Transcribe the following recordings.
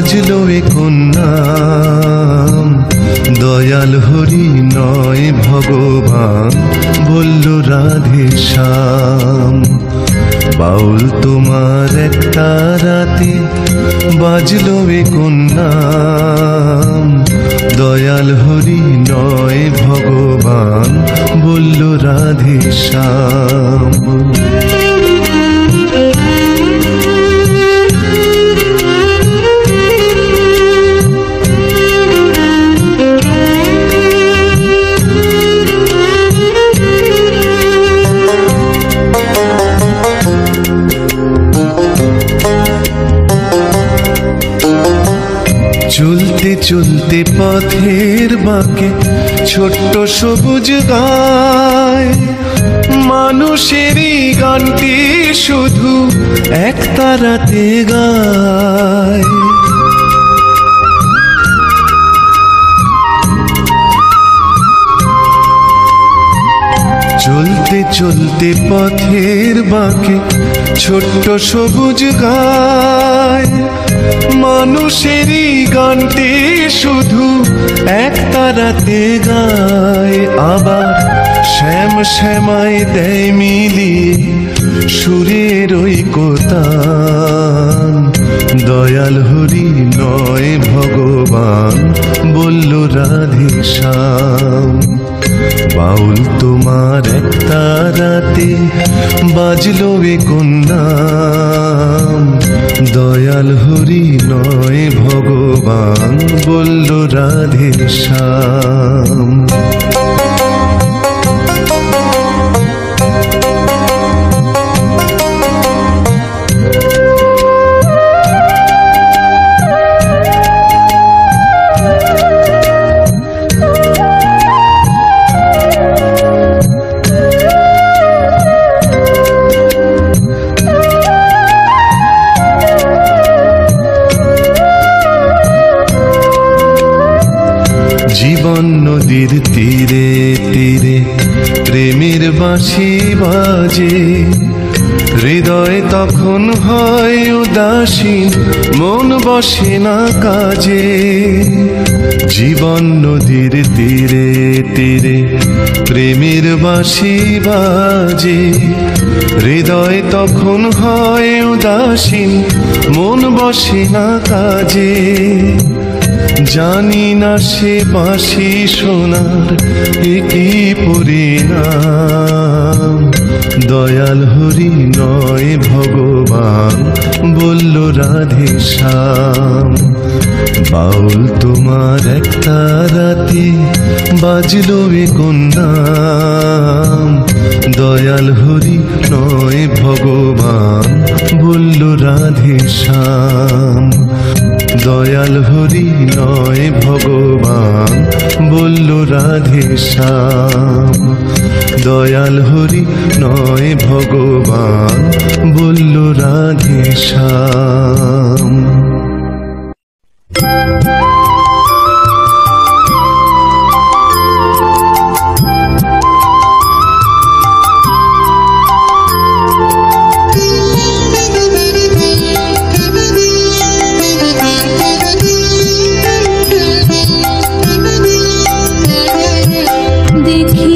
বাজলো এখন নাম, দয়াল হরি নয় ভগবান, বলল রাধে শ্যাম। বাউল তোমার একটা রাতে বাজলো এখন নাম, দয়াল হরি নয় ভগবান, বলল রাধে শ্যাম। চলতে চলতে পথের বাঁকে ছোট্ট সবুজ গায়, মানুষেরই গানটি শুধু এক তারাতে গায়। চলতে চলতে পথের বাঁকে ছোট্ট সবুজ গায়, মানুষেরই গানটি শুধু এক তারাতে গায়। আবার শ্যাম শ্যামায় দেয় মিলিয়ে সুরের ঐকতান, দয়াল হরি নয় ভগবান, বলল রাধে শ্যাম। বাউল তোমার একটা রাতে বাজলো এখন নাম, দয়াল হরি নয় ভগবান, বলল রাধে শ্যাম। জীবন নদীর তীরে তীরে প্রেমের বাঁশি বাজে, হৃদয় তখন হয় উদাসীন, মন বসে না কাজে। জীবন নদীর তীরে তীরে প্রেমের বাঁশি বাজে, হৃদয় তখন হয় উদাসীন, মন বসে না কাজে। জানি না সে বাঁশি শোনার একই পরিণাম, দয়াল হরি নয় ভগবান, বলল রাধে শ্যাম। বাউল তোমার একটা রাতে বাজলো এখন নাম, দয়াল হরি নয় ভগবান, বলল রাধে শ্যাম। দয়াল হরি নয় ভগবান, বলল রাধে শ্যাম। দয়াল হরি নয় ভগবান, বলল রাধে শ্যাম। देखी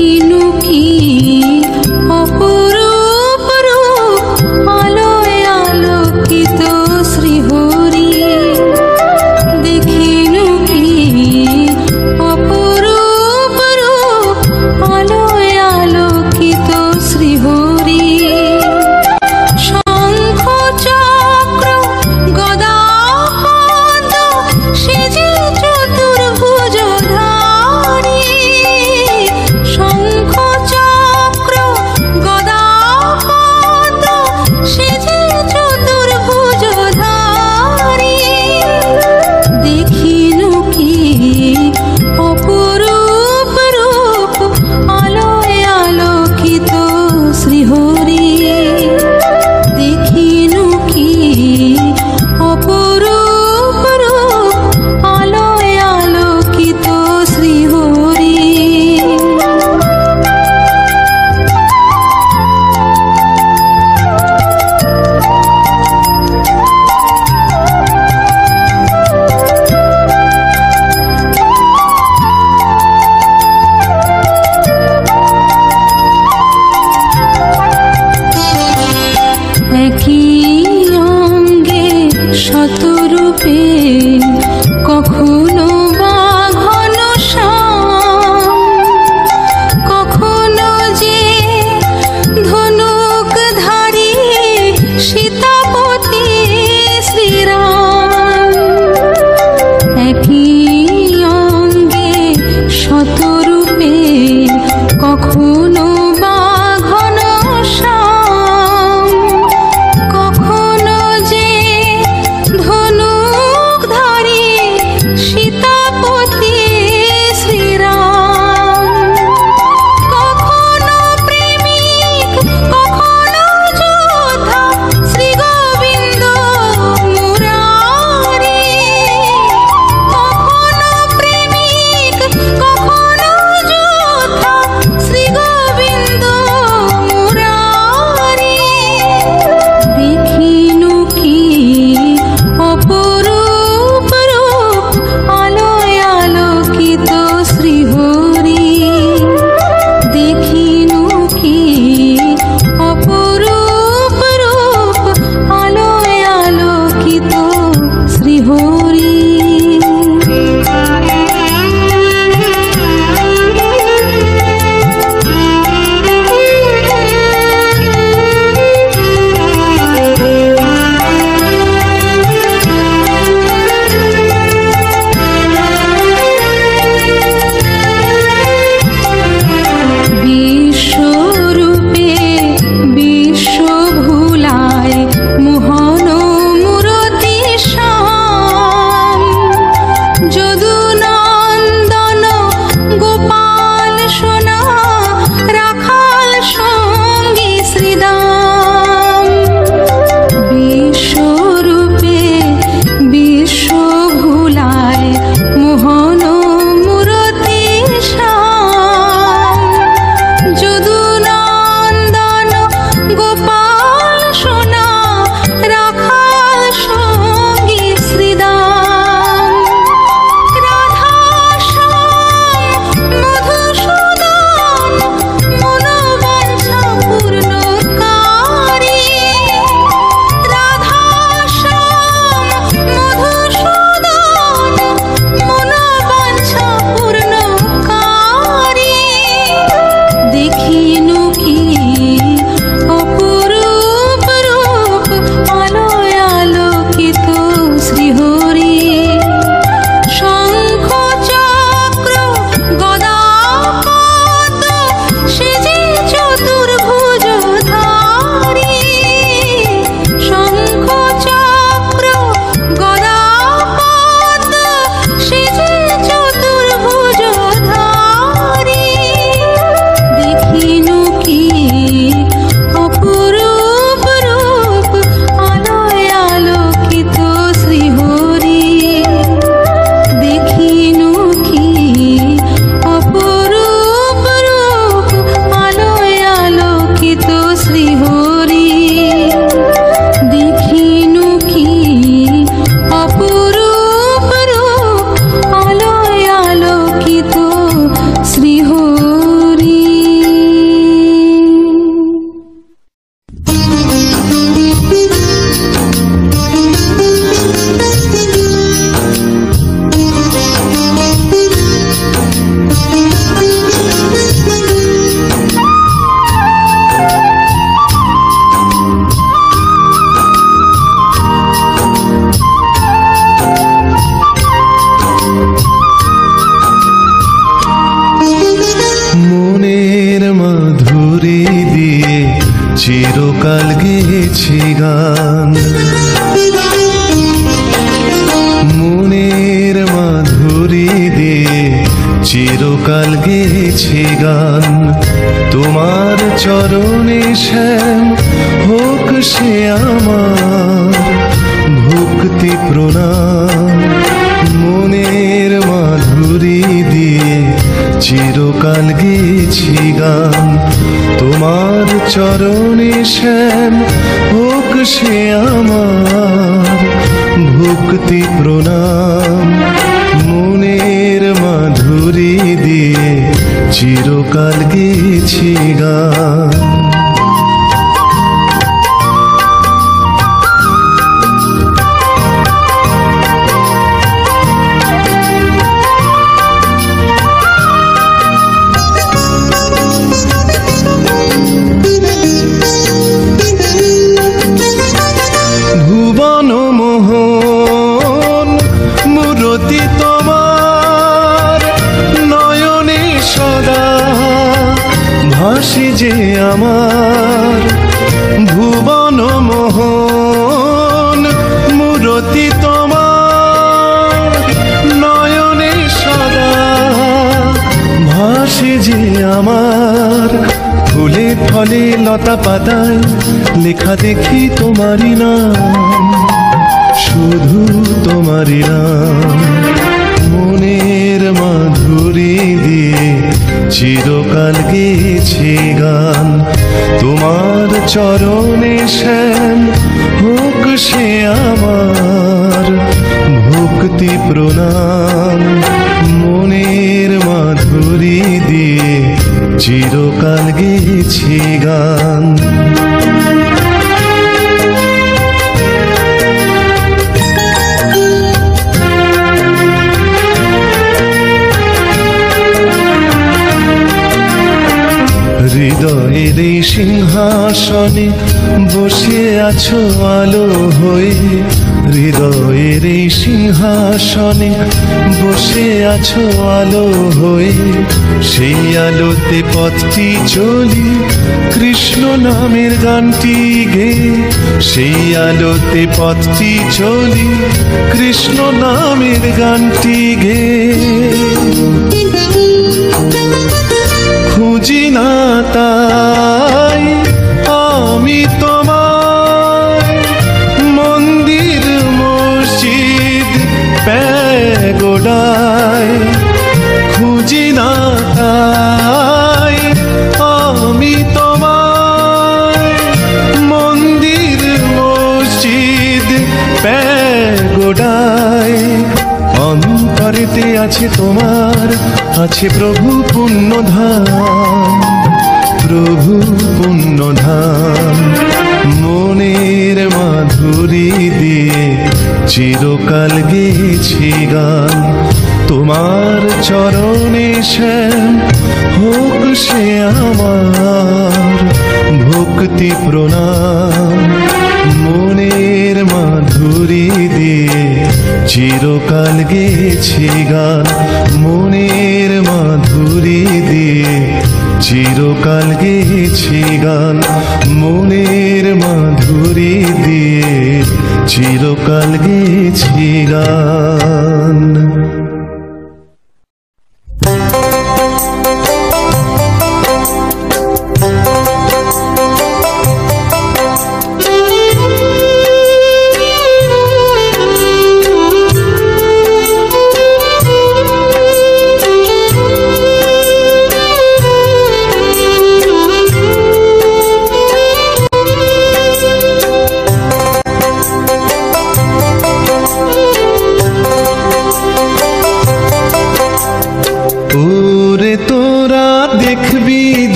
मोहन मुरती तोमार नयने বাসি যে আমার ভুবন মোহন মূরতি তোমার নয়নে সদা ভাসি যে আমার ফুলে ফলে লতা পাতায় লেখা দেখি তোমারই নাম শুধু তোমারই নাম মনের মাধুরী দিয়ে চিরকাল গেছি গান তোমার চরণে শ্যাম হোক সে আমার ভক্তি প্রণাম মনের মাধুরী দিয়ে চিরকাল গেছি গান হৃদয়ের এই সিংহাসনে বসে আছো আলো হয়ে হৃদয়ের এই সিংহাসনে বসে আছো আলো হয়ে সেই আলোতে পথটি চলি কৃষ্ণ নামের গানটি গে সেই আলোতে পথটি চলি কৃষ্ণ নামের গানটি গে খুঁজি না তাই আমি তোমায় মন্দির মসজিদ প্যাগোডায় খুঁজি না তাই আমি তোমায় মন্দির মসজিদ প্যাগোডায় অন্তরেতে আছে তোমার আছে প্রভু পুণ্যধাম প্রভু পুণ্যধাম মনের মাধুরী দিয়ে চিরকাল গেছি গান তোমার চরণে শ্যাম হোক সে আমার ভক্তি প্রণাম মনের মাধুরী দিয়ে চিরকাল গেছি গান মনের মাধুরী দিয়ে চিরকাল গেছি গান মনের মাধুরী দিয়ে চিরকাল গেছি গান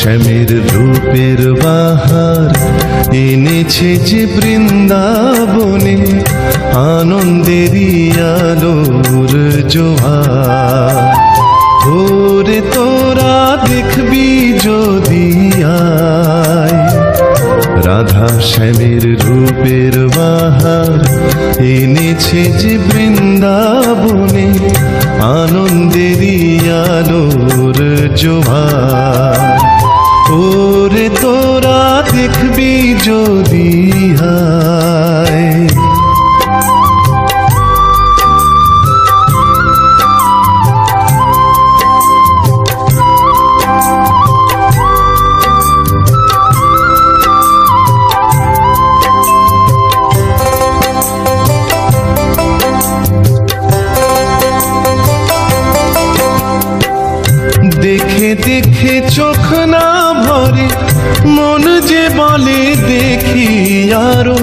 শ্যামের রূপের বাহার এনেছে যে বৃন্দাবনে আনন্দেরই আলোর জোয়ার ভোরে তোরা দেখবি যদি আয় রাধা শ্যামের রূপের বাহার এনেছে যে বৃন্দাবনে আনন্দেরই আলোর জোয়ার और तोरा देखबी जोदी हाय देखे देखे चोख ना ভরে মন যে বলে দেখি আরো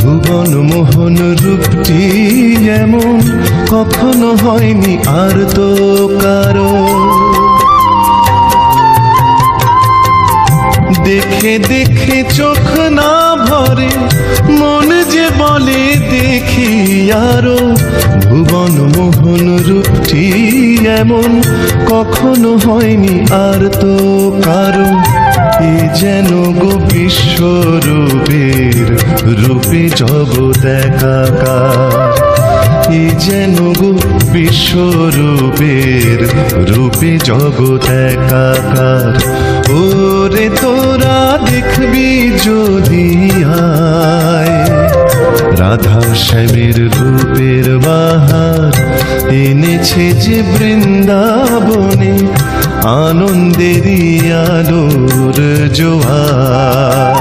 ভুবন মোহন রূপটি এমন কখনো হয়নি আর তো কারো দেখে দেখে চোখ না ভরে মন যে বলে দেখি আরো ভুবন মোহন রূপটি এমন কখনো হয়নি আর তো কারো এ যেন গো বিশ্বরূপের রূপে জগৎ একাকার পাখি যেন গো বিশ্বরূপের রূপে জগৎ একাকার। ওরে তোরা দেখবি যদি আয় রাধা শ্যামের রূপের বাহার এনেছে যে বৃন্দাবনে আনন্দেরই আলোর জোয়ার।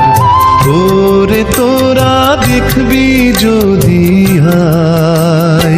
ওরে তোরা দেখবি যদি আয়।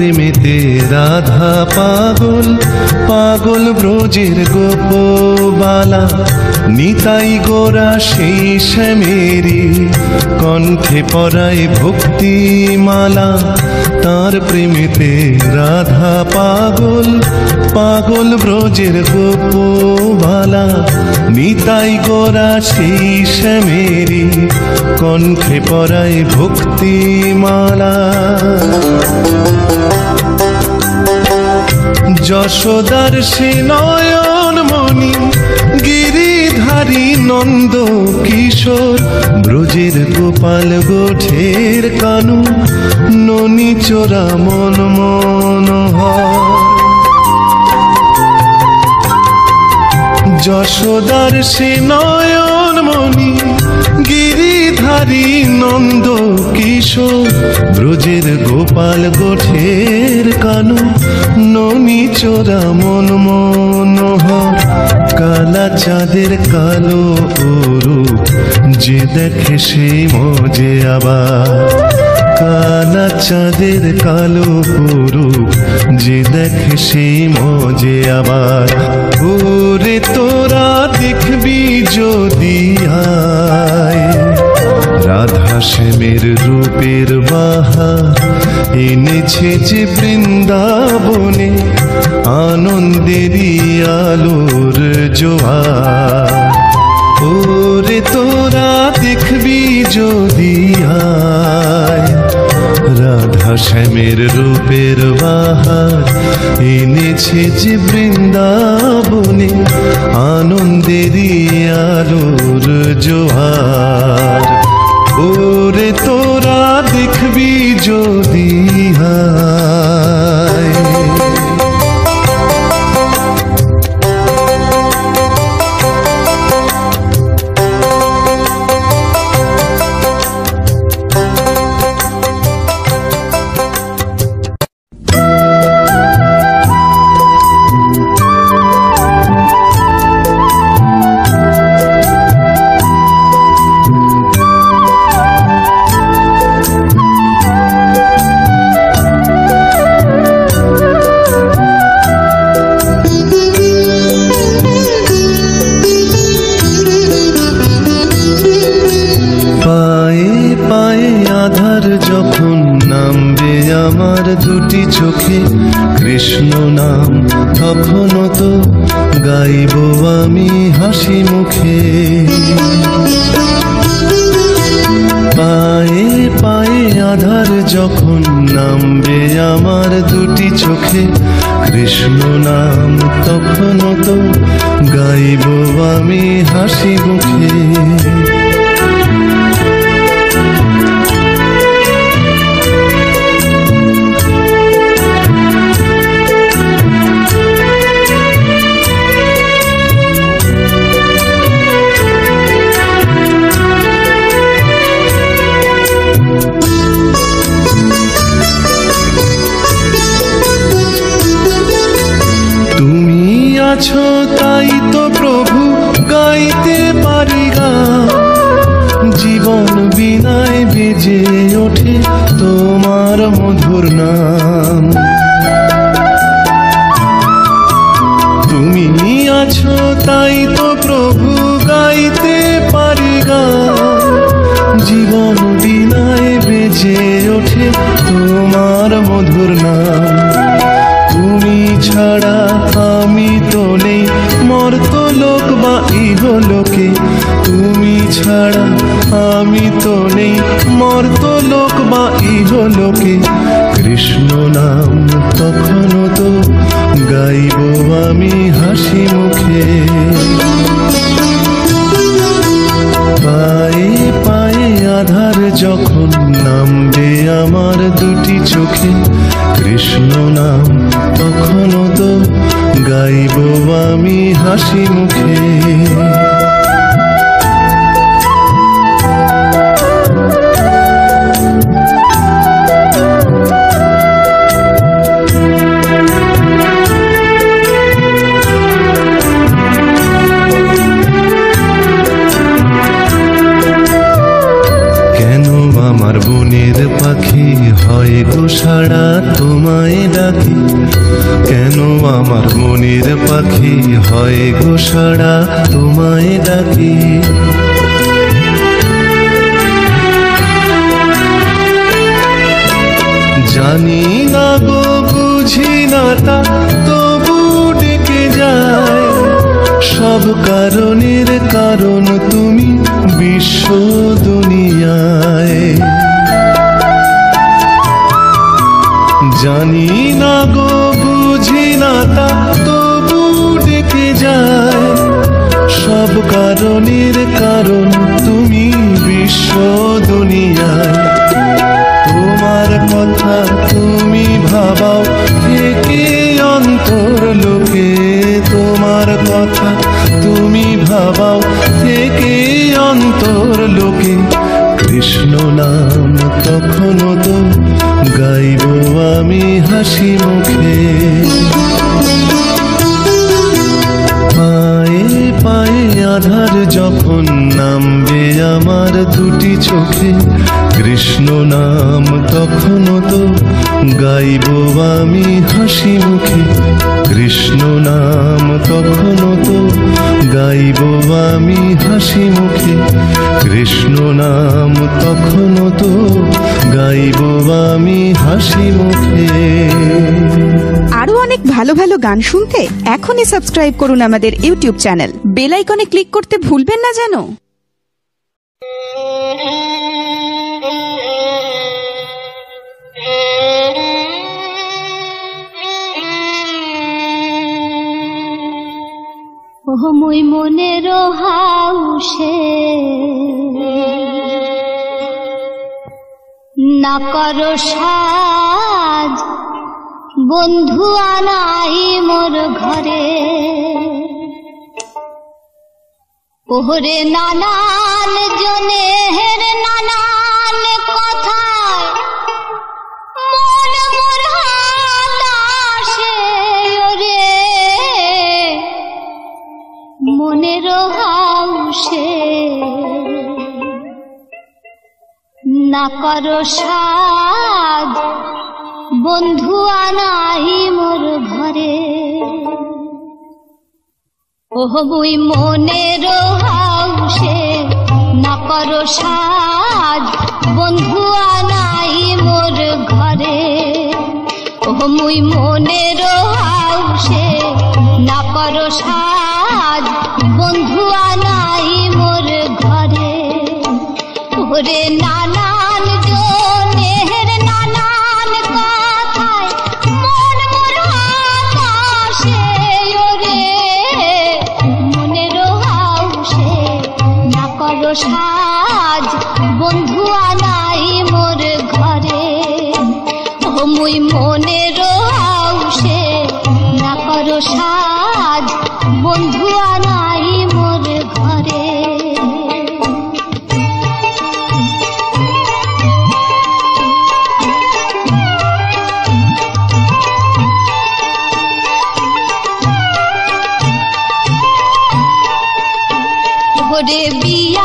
প্রেমেতে রাধা পাগল, পাগল ব্রজের গোপবালা নিতাই গোরা সেই শ্যামেরি কণ্ঠে পরায় ভক্তিমালা। তার প্রেমেতে রাধা পাগল, পাগল ব্রজের গোপবালা নিতাই গোরা সেই শ্যামেরি কণ্ঠে পরায় ভক্তিমালা। যশোদার সে নয়ন মণি গিরিধারী নন্দ কিশোর ব্রজের গোপাল গোঠের কানু ননি চোরা মন মনোহর। যশোদার সে নয়ন মণি গিরিধারী নন্দ কিশোর ব্রজের গোপাল গোঠের কানু ননি চোরা মন মনোহর। কালা চাঁদের কালো রূপ যে দেখে সে মজে আবার, কালা চাঁদের কালো রূপ যে দেখে সে মজে আবার। ওরে তোরা দেখবি যদি আয় রাধা শ্যামের রূপের বাহার এনেছে যে বৃন্দাবনে আনন্দেরই আলোর জোয়ার। ওরে তোরা দেখবি যদি আয় রাধা শ্যামের রূপের বাহার এনেছে যে বৃন্দাবনে আনন্দেরই আলোর জোয়ার। ওরে তোরা দেখবি যদি আয়। কৃষ্ণ নাম তখনো তো গাইব আমি হাসি মুখে। পায়ে পায়ে আধার যখন নামবে আমার দুটি চোখে কৃষ্ণ নাম তখনো তো গাইব আমি হাসি মুখে। আছো তাই তো প্রভু গাইতে পারি গান, জীবন বিনায় বেজে ওঠে তোমার মধুর নাম। তুমি আছো তাই তো প্রভু গাইতে পারি গান, জীবন বিনায় বেজে ওঠে তোমার মধুর নাম। हो लोके কৃষ্ণ নাম তখনো তো গাইব আমি হাসি মুখে। পায়ে পায়ে আধার যখন নামবে আমার দুটি চোখে কৃষ্ণ নাম তখনো তো গাইব আমি হাসি মুখে। গোসাড়া তোমায় ডাকি জানি না গো বুঝি না তা তবু ডেকে যায় সব কারণের কারণ তুমি বিশ্ব দুনিয়ায়। জানি না গো বুঝি না তা সব কারণের কারণ তুমি বিশ্ব দুনিয়ায়। তোমার কথা তুমি ভাবাও একে অন্তর লোকে তোমার কথা তুমি ভাবাও একে অন্তর লোকে কৃষ্ণ নাম তখনো তো গাইব আমি হাসি মুখে। পায়ে আধার যখন নামবে আমার দুটি চোখে কৃষ্ণ নাম তখনও তো গাইব আমি হাসি মুখে। কৃষ্ণ নাম তখনও তো গাইব আমি হাসি মুখে। কৃষ্ণ নাম তখনও তো গাইব আমি হাসি মুখে। আরো অনেক ভালো ভালো গান শুনতে এখনই সাবস্ক্রাইব করুন আমাদের ইউটিউব চ্যানেল। বেল আইকনে ক্লিক করতে ভুলবেন না যেন। ওহ মুই মনের হাউসে না করো সাজ বন্ধু আনাই মোর ঘরে। ওহরে নানান জনে হের নানান কথা মন মোর হাসে। ওরে মনের হাউসে না করো সাজ বন্ধু আনাই মোর ঘরে। ওহ মুই মনের হাউসে না করো সাজ বন্ধু আনাই মোর ঘরে। ওহ মুই মনের হাউসে না করো সাজ বন্ধু আনাই মোর ঘরে। ওরে নানা সাজ বন্ধু আনাই মোর ঘরে। ও মুই মনের হাউসে না করো সাজ বন্ধু আনাই মোর ঘরে। ওরে বিয়া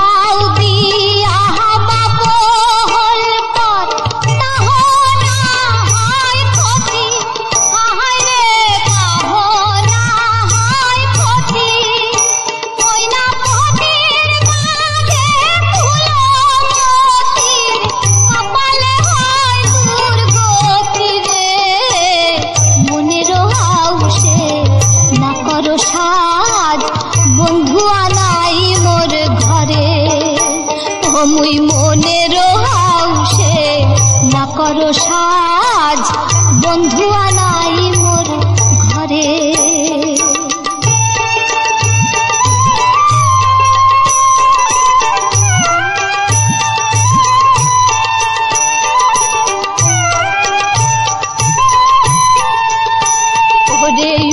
मोर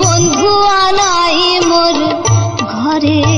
बंधुआ नाई मोर घरे।